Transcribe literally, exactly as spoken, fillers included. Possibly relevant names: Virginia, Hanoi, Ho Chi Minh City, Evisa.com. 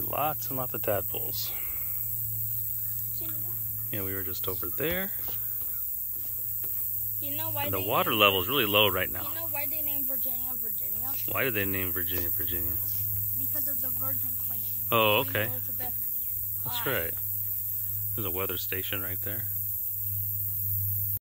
see lots and lots of tadpoles. Yeah, we were just over there. You know why? And the water level is really low right now. You know why they named Virginia Virginia? Why did they name Virginia Virginia? Because of the Virgin Queen. Oh, okay. Elizabeth, That's uh, right. There's a weather station right there.